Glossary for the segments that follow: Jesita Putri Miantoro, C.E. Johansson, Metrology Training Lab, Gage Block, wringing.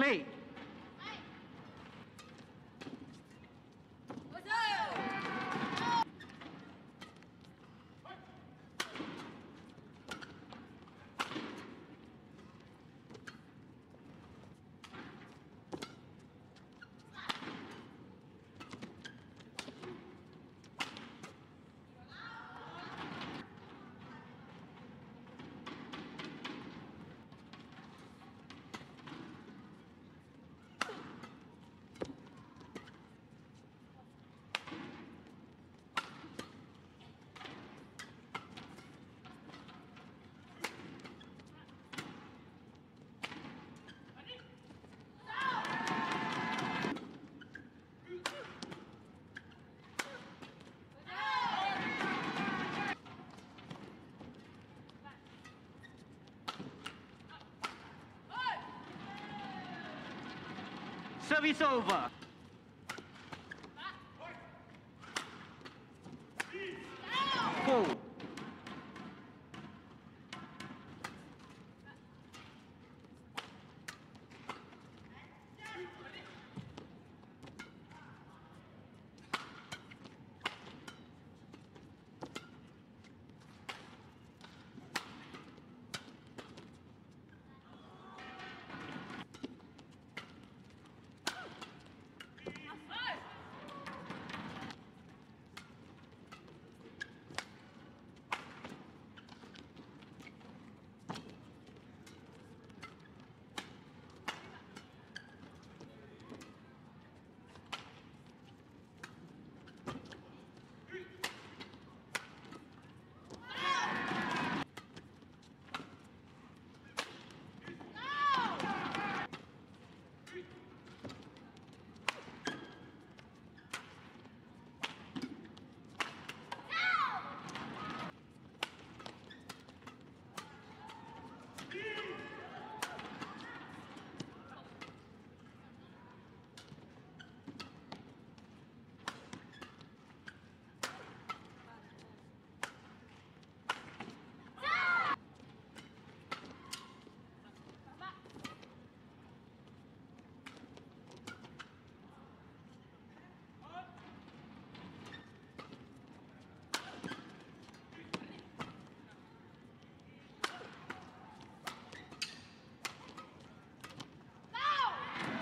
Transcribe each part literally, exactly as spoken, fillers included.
Play. Service over.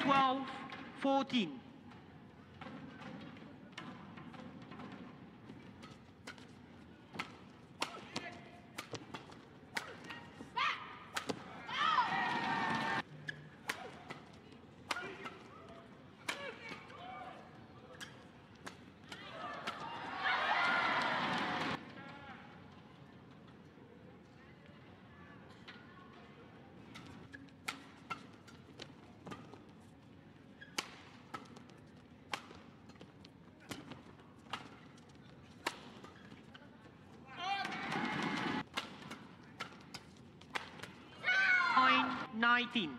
Four. fourteen. nineteen.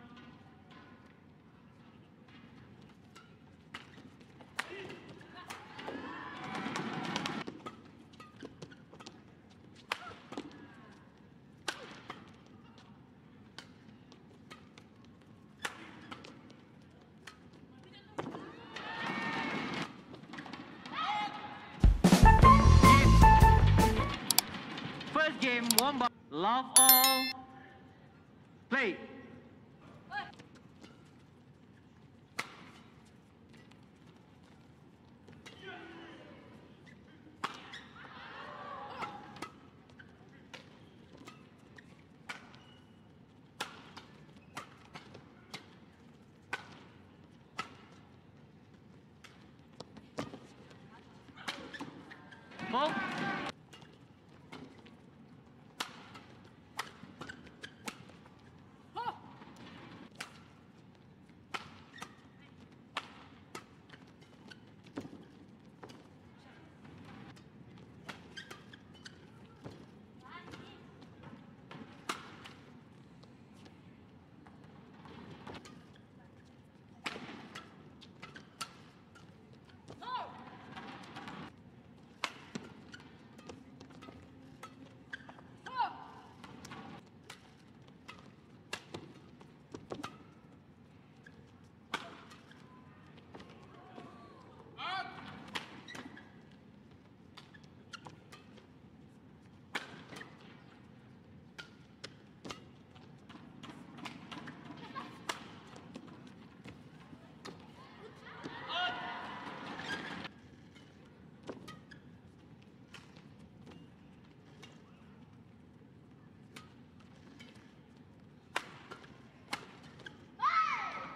First game won by love all. Play.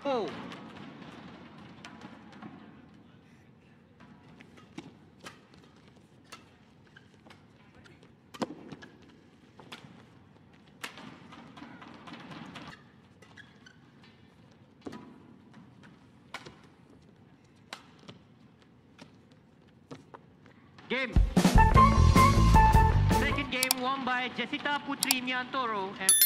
Oh. Game. Second game won by Jesita Putri Miantoro and all.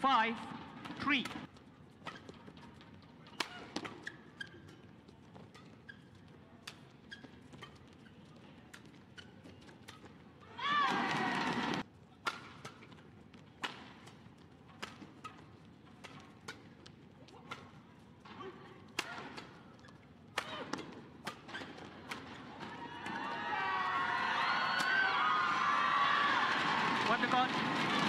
Five, three. What the God?